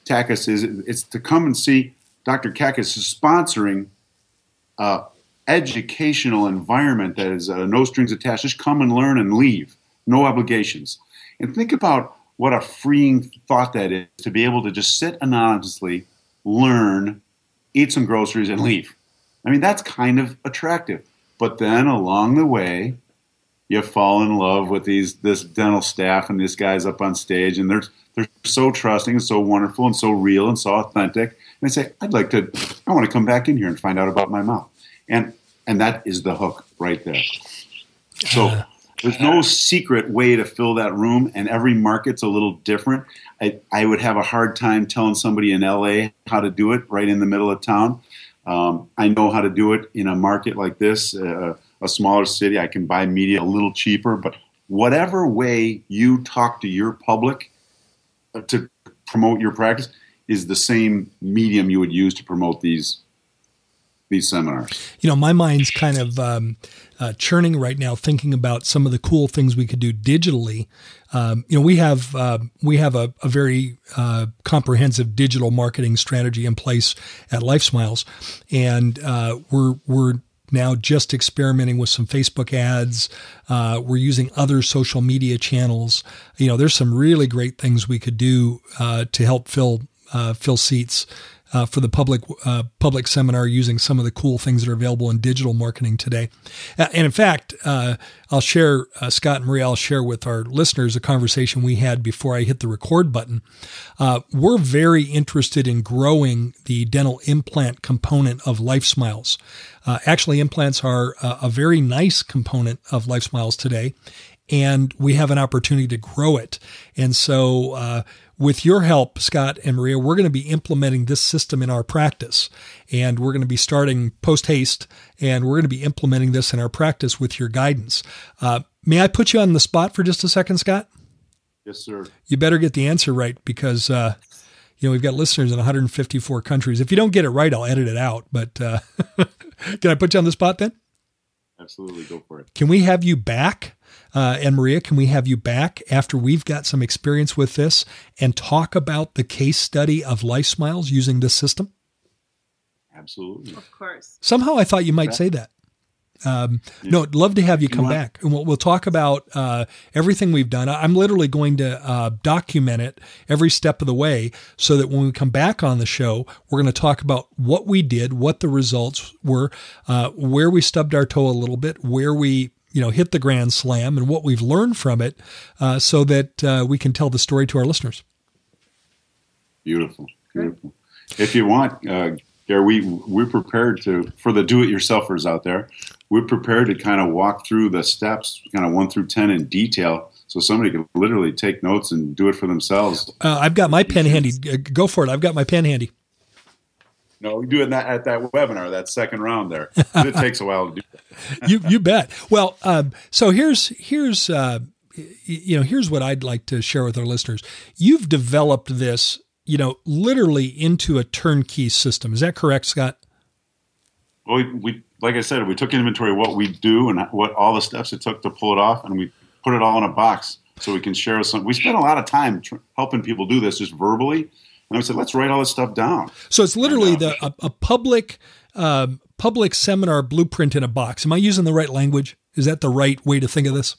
Takacs is. It's to come and see Dr. Takacs is sponsoring educational environment that is no strings attached. Just come and learn and leave. No obligations. And think about what a freeing thought that is to be able to just sit anonymously, learn, eat some groceries, and leave. I mean, that's kind of attractive. But then along the way, you fall in love with this dental staff and these guys up on stage, and they're so trusting and so wonderful and so real and so authentic. And they say, I want to come back in here and find out about my mouth. And that is the hook right there. So there's no secret way to fill that room, and every market's a little different. I would have a hard time telling somebody in LA how to do it right in the middle of town. I know how to do it in a market like this, a smaller city. I can buy media a little cheaper, but whatever way you talk to your public to promote your practice is the same medium you would use to promote these seminars. You know, my mind's kind of churning right now, thinking about some of the cool things we could do digitally. You know, we have a very comprehensive digital marketing strategy in place at LifeSmiles, and we're now just experimenting with some Facebook ads. We're using other social media channels. You know, there's some really great things we could do to help fill seats for the public seminar using some of the cool things that are available in digital marketing today. And in fact, I'll share, Scott and Maria, I'll share with our listeners a conversation we had before I hit the record button. We're very interested in growing the dental implant component of LifeSmiles. Actually, implants are a very nice component of LifeSmiles today, and we have an opportunity to grow it. And so, with your help, Scott and Maria, we're going to be implementing this system in our practice, and we're going to be starting post-haste, and we're going to be implementing this in our practice with your guidance. May I put you on the spot for just a second, Scott? Yes, sir. You better get the answer right because, you know, we've got listeners in 154 countries. If you don't get it right, I'll edit it out, but can I put you on the spot then? Absolutely. Go for it. Can we have you back? And Maria, can we have you back after we've got some experience with this and talk about the case study of LifeSmiles using this system? Absolutely. Of course. Somehow I thought you might say that. No, I'd love to have you come back, and we'll talk about everything we've done. I'm literally going to document it every step of the way, so that when we come back on the show, we're going to talk about what we did, what the results were, where we stubbed our toe a little bit, where we hit the grand slam, and what we've learned from it, so that we can tell the story to our listeners. Beautiful, beautiful. If you want, Gary, we're prepared to, for the do-it-yourselfers out there, we're prepared to kind of walk through the steps, kind of 1 through 10 in detail, so somebody can literally take notes and do it for themselves. I've got my pen handy. Go for it. I've got my pen handy. No, we do it at that webinar, that second round there. It takes a while to do that. You bet. Well, so here's what I'd like to share with our listeners. You've developed this, literally into a turnkey system. Is that correct, Scott? Well, we like I said, we took inventory of what we do and what all the steps it took to pull it off, and we put it all in a box so we can share with some. We spent a lot of time helping people do this just verbally, and I said, let's write all this stuff down. So it's literally a public seminar blueprint in a box. Am I using the right language? Is that the right way to think of this?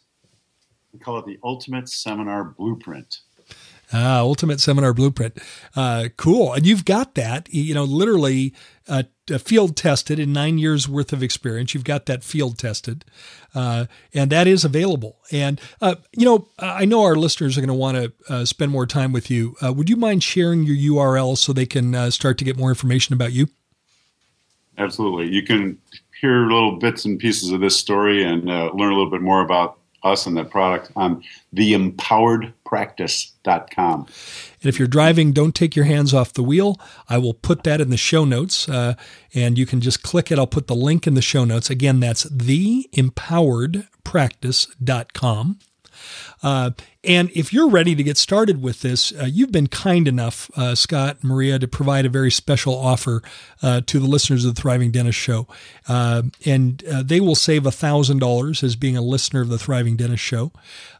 We call it the Ultimate Seminar Blueprint. Ah, Ultimate Seminar Blueprint. Cool. And you've got that, literally field tested in 9 years worth of experience. You've got that field tested, and that is available. And, I know our listeners are going to want to spend more time with you. Would you mind sharing your URL so they can start to get more information about you? Absolutely. You can hear little bits and pieces of this story and learn a little bit more about us and that product on theempoweredpractice.com. And if you're driving, don't take your hands off the wheel. I will put that in the show notes, and you can just click it. I'll put the link in the show notes. Again, that's theempoweredpractice.com. And if you're ready to get started with this, you've been kind enough, Scott and Maria, to provide a very special offer to the listeners of the Thriving Dentist Show. And they will save $1,000 as being a listener of the Thriving Dentist Show.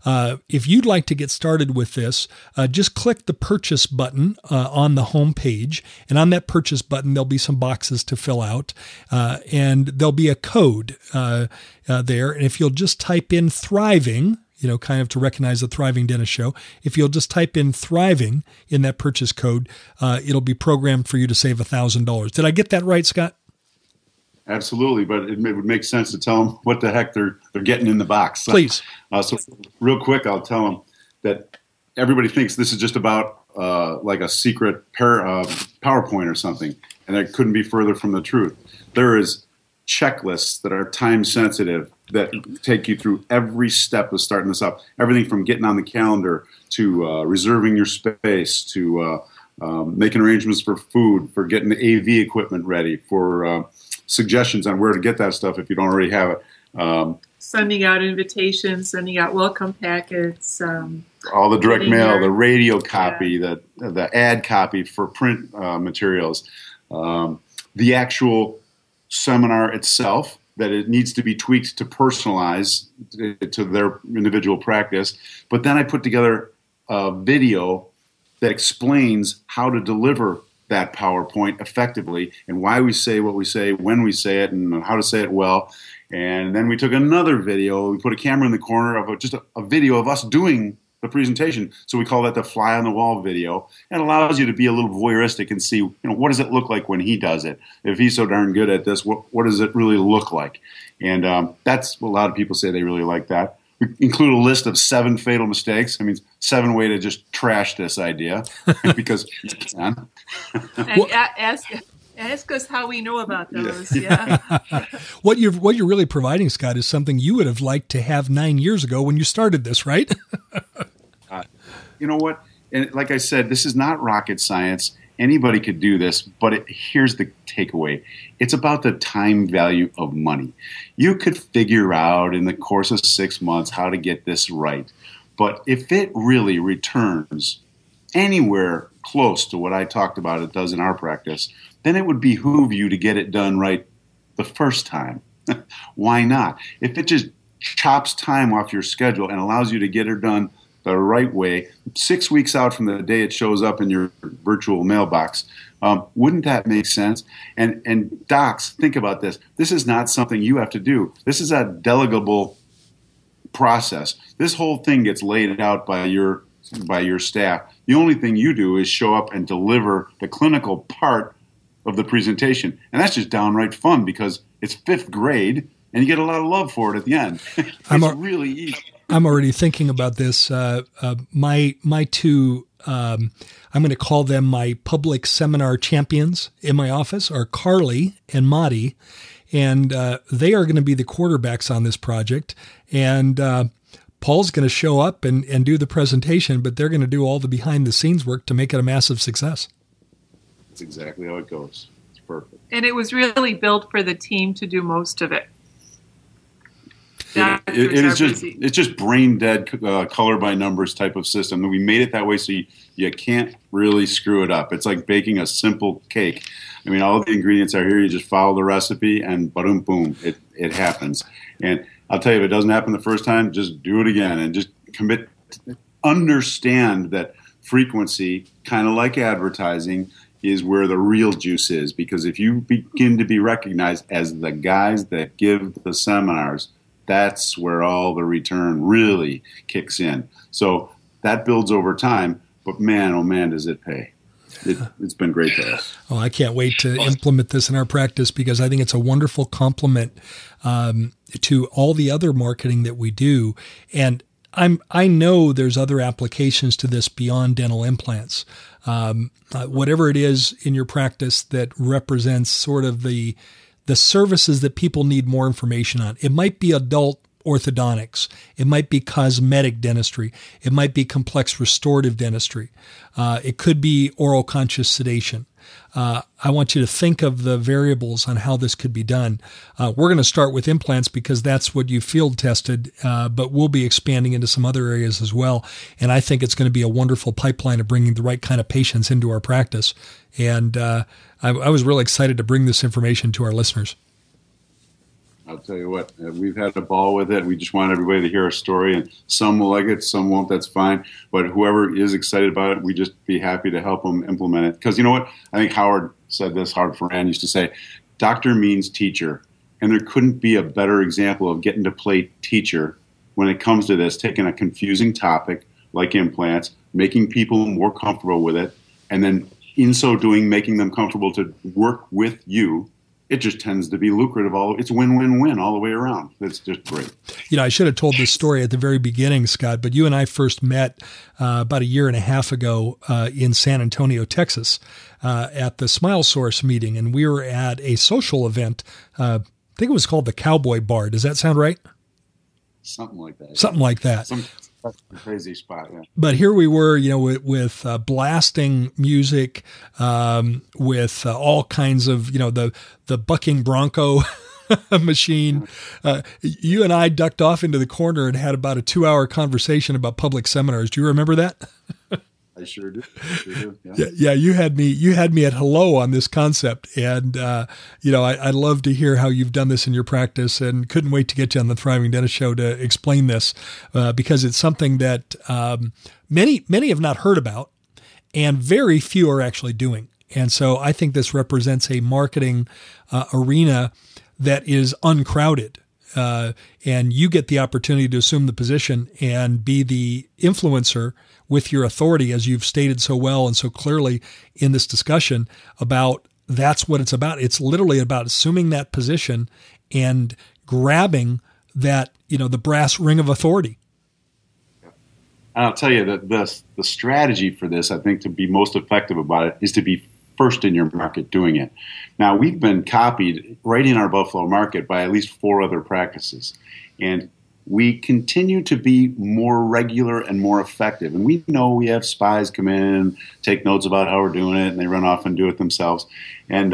If you'd like to get started with this, just click the purchase button on the homepage. And on that purchase button, there'll be some boxes to fill out. And there'll be a code there. And if you'll just type in Thriving, kind of to recognize the Thriving Dentist Show. If you'll just type in Thriving in that purchase code, it'll be programmed for you to save $1,000. Did I get that right, Scott? Absolutely, but it would make sense to tell them what the heck they're getting in the box. Please. So real quick, I'll tell them that everybody thinks this is just about like a secret PowerPoint or something, and that couldn't be further from the truth. There is checklists that are time-sensitive that take you through every step of starting this up. Everything from getting on the calendar to reserving your space to making arrangements for food, for getting the AV equipment ready, for suggestions on where to get that stuff if you don't already have it. Sending out invitations, sending out welcome packets. All the direct mail, the radio copy, the ad copy for print materials. The actual seminar itself, that it needs to be tweaked to personalize to their individual practice. But then I put together a video that explains how to deliver that PowerPoint effectively and why we say what we say, when we say it, and how to say it well. And then we took another video. We put a camera in the corner of just a video of us doing the presentation. So we call that the fly on the wall video, and allows you to be a little voyeuristic and see, what does it look like when he does it? If he's so darn good at this, what does it really look like? And that's what a lot of people say they really like that. We include a list of 7 fatal mistakes. I mean, 7 ways to just trash this idea because you can. And ask us how we know about those. Yeah. What you're really providing, Scott, is something you would have liked to have 9 years ago when you started this, right? You know what? And like I said, this is not rocket science. Anybody could do this, but here's the takeaway. It's about the time value of money. You could figure out in the course of 6 months how to get this right. But if it really returns anywhere close to what I talked about it does in our practice, then it would behoove you to get it done right the first time. Why not? If it just chops time off your schedule and allows you to get it done the right way, 6 weeks out from the day it shows up in your virtual mailbox. Wouldn't that make sense? And docs, think about this. This is not something you have to do. This is a delegable process. This whole thing gets laid out by your staff. The only thing you do is show up and deliver the clinical part of the presentation. And that's just downright fun because it's fifth grade and you get a lot of love for it at the end. Really easy. I'm already thinking about this. My two, I'm going to call them my public seminar champions in my office, are Carly and Madi. And they are going to be the quarterbacks on this project. And Paul's going to show up and do the presentation, but they're going to do all the behind-the-scenes work to make it a massive success. That's exactly how it goes. It's perfect. And it was really built for the team to do most of it. It's just brain dead, color by numbers type of system. And we made it that way so you can't really screw it up. It's like baking a simple cake. I mean, all the ingredients are here. You just follow the recipe, and ba-doom, boom, it happens. And I'll tell you, if it doesn't happen the first time, just do it again and just commit. Understand that frequency, kind of like advertising, is where the real juice is. Because if you begin to be recognized as the guys that give the seminars, that's where all the return really kicks in. So that builds over time, but man, oh man, does it pay. It's been great to us. Oh, I can't wait to implement this in our practice because I think it's a wonderful complement to all the other marketing that we do. And I know there's other applications to this beyond dental implants. Whatever it is in your practice that represents sort of the services that people need more information on. It might be adult orthodontics. It might be cosmetic dentistry. It might be complex restorative dentistry. It could be oral conscious sedation. I want you to think of the variables on how this could be done. We're going to start with implants because that's what you field tested, but we'll be expanding into some other areas as well. And I think it's going to be a wonderful pipeline of bringing the right kind of patients into our practice. And I was really excited to bring this information to our listeners. I'll tell you what, we've had a ball with it. We just want everybody to hear our story, and some will like it, some won't, that's fine. But whoever is excited about it, we just be happy to help them implement it. Because you know what? I think Howard said this, Howard Fran used to say, doctor means teacher. And there couldn't be a better example of getting to play teacher when it comes to this, taking a confusing topic like implants, making people more comfortable with it, and then in so doing, making them comfortable to work with you. It just tends to be lucrative. It's win-win-win all the way around. It's just great. You know, I should have told this story at the very beginning, Scott, but you and I first met about a year and a half ago in San Antonio, Texas, at the Smile Source meeting. And we were at a social event. I think it was called the Cowboy Bar. Does that sound right? Something like that. Something like that. Crazy spot, yeah. But here we were, you know, with blasting music, with all kinds of, you know, the bucking bronco machine. You and I ducked off into the corner and had about a 2-hour conversation about public seminars. Do you remember that? I sure do. Yeah. Yeah, you had me at hello on this concept. And, you know, I love to hear how you've done this in your practice and couldn't wait to get you on the Thriving Dentist Show to explain this because it's something that many have not heard about and very few are actually doing. And so I think this represents a marketing arena that is uncrowded. And you get the opportunity to assume the position and be the influencer with your authority, as you've stated so well and so clearly in this discussion about that's what it's about. It's literally about assuming that position and grabbing that, you know, the brass ring of authority. And I'll tell you that the strategy for this, I think, to be most effective about it is to be first in your market doing it. Now, we've been copied right in our Buffalo market by at least 4 other practices. And we continue to be more regular and more effective. And we know we have spies come in and take notes about how we're doing it, and they run off and do it themselves. And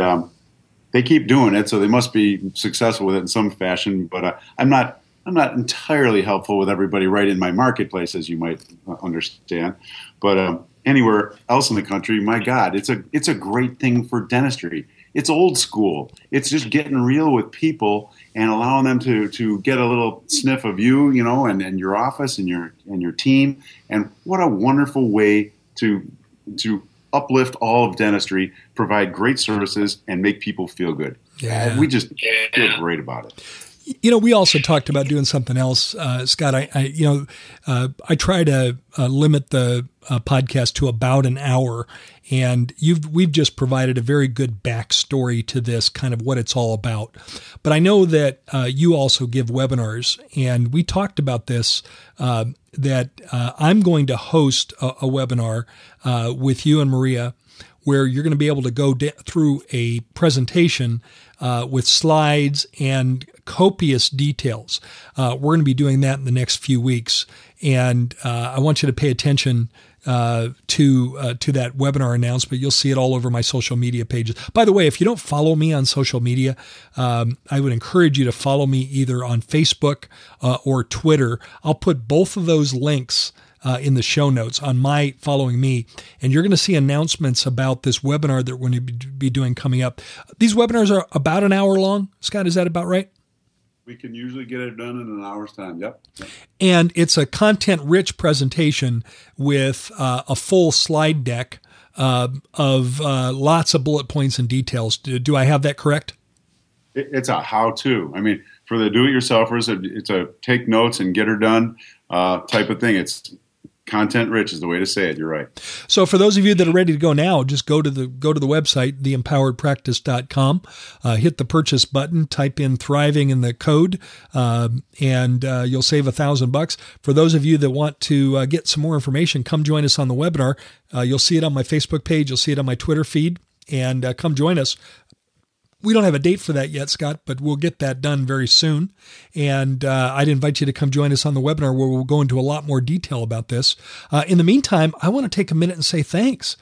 they keep doing it, so they must be successful with it in some fashion. But I'm not entirely helpful with everybody right in my marketplace, as you might understand. But anywhere else in the country, my God, it's a great thing for dentistry. It's old school. It's just getting real with people and allowing them to get a little sniff of you, you know, and your office and your team. And what a wonderful way to uplift all of dentistry, provide great services, and make people feel good. Yeah. We just feel great about it. You know, we also talked about doing something else, Scott. I try to limit the podcast to about an hour, and we've just provided a very good backstory to this, kind of what it's all about. But I know that you also give webinars, and we talked about this. That I'm going to host a webinar with you and Maria, where you're going to be able to go through a presentation with slides and copious details. We're going to be doing that in the next few weeks. And I want you to pay attention to that webinar announcement. You'll see it all over my social media pages. By the way, if you don't follow me on social media, I would encourage you to follow me either on Facebook or Twitter. I'll put both of those links in the show notes on my following me. And you're going to see announcements about this webinar that we're going to be doing coming up. These webinars are about an hour long. Scott, is that about right? We can usually get it done in an hour's time. Yep. And it's a content-rich presentation with a full slide deck of lots of bullet points and details. Do I have that correct? It's a how-to. I mean, for the do-it-yourselfers, it's a take notes and get her done type of thing. It's content-rich is the way to say it. You're right. So for those of you that are ready to go now, just go to the website, theempoweredpractice.com, hit the purchase button, type in Thriving in the code, and you'll save $1,000. For those of you that want to get some more information, come join us on the webinar. You'll see it on my Facebook page. You'll see it on my Twitter feed, and come join us. We don't have a date for that yet, Scott, but we'll get that done very soon. And I'd invite you to come join us on the webinar, where we'll go into a lot more detail about this. In the meantime, I want to take a minute and say thanks.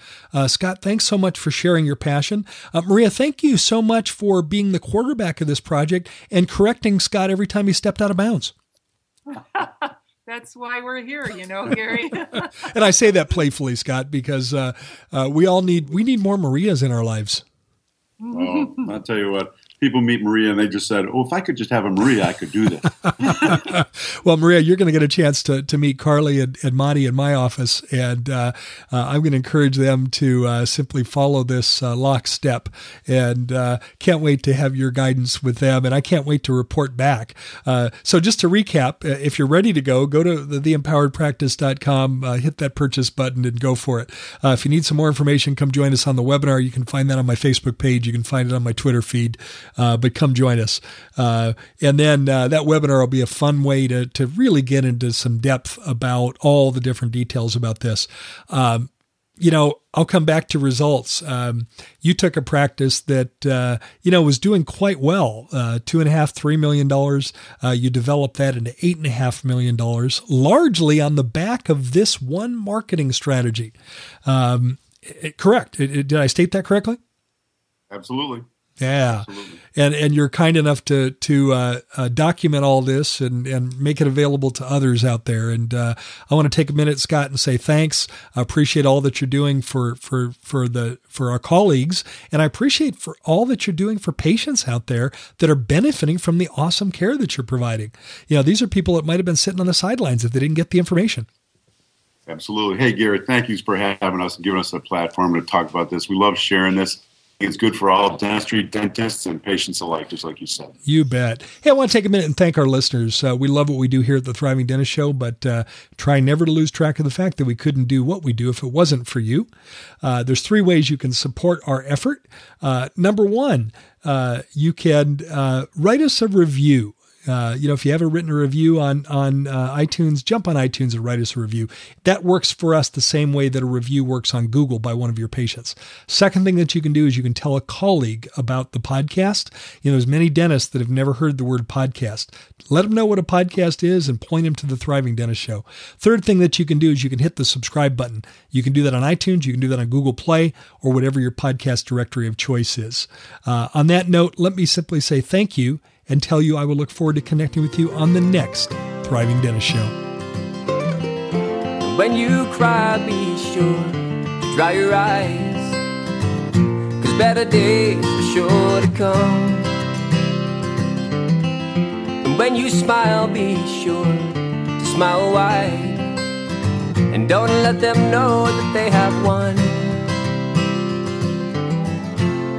Scott, thanks so much for sharing your passion. Maria, thank you so much for being the quarterback of this project and correcting Scott every time he stepped out of bounds. That's why we're here, you know, Gary. And I say that playfully, Scott, because we need more Marias in our lives. Oh, I'll tell you what, people meet Maria and they just said, oh, if I could just have a Maria, I could do that. Well, Maria, you're going to get a chance to meet Carly and Monty in my office. And I'm going to encourage them to simply follow this lockstep. And can't wait to have your guidance with them. And I can't wait to report back. So just to recap, if you're ready to go to theempoweredpractice.com, hit that purchase button and go for it. If you need some more information, come join us on the webinar. You can find that on my Facebook page. You can find it on my Twitter feed. But come join us. And then that webinar will be a fun way to really get into some depth about all the different details about this. I'll come back to results. You took a practice that, was doing quite well, $2.5–3 million. You developed that into $8.5 million, largely on the back of this one marketing strategy. Correct. Did I state that correctly? Absolutely. Yeah. Absolutely. And you're kind enough to document all this and make it available to others out there. And I want to take a minute, Scott, and say thanks. I appreciate all that you're doing for our colleagues, and I appreciate for all that you're doing for patients out there that are benefiting from the awesome care that you're providing. You know, these are people that might have been sitting on the sidelines if they didn't get the information. Absolutely. Hey, Garrett, thank you for having us and giving us a platform to talk about this. We love sharing this. It's good for all dentistry, dentists, and patients alike, just like you said. You bet. Hey, I want to take a minute and thank our listeners. We love what we do here at The Thriving Dentist Show, but try never to lose track of the fact that we couldn't do what we do if it wasn't for you. There's three ways you can support our effort. Number one, you can write us a review. If you haven't written a review on iTunes, jump on iTunes and write us a review. That works for us the same way that a review works on Google by one of your patients. Second thing that you can do is you can tell a colleague about the podcast. You know, there's many dentists that have never heard the word podcast. Let them know what a podcast is and point them to The Thriving Dentist Show. Third thing that you can do is you can hit the subscribe button. You can do that on iTunes. You can do that on Google Play or whatever your podcast directory of choice is. On that note, let me simply say thank you. And tell you I will look forward to connecting with you on the next Thriving Dentist Show. When you cry, be sure to dry your eyes, 'cause better days are sure to come. And when you smile, be sure to smile wide, and don't let them know that they have won.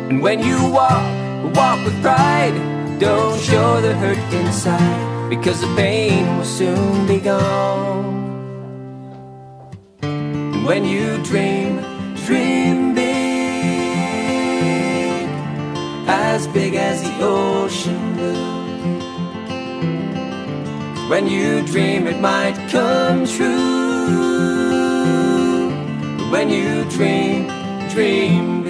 And when you walk, walk with pride, don't show the hurt inside, because the pain will soon be gone. And when you dream, dream big as the ocean blue. When you dream, it might come true. When you dream, dream.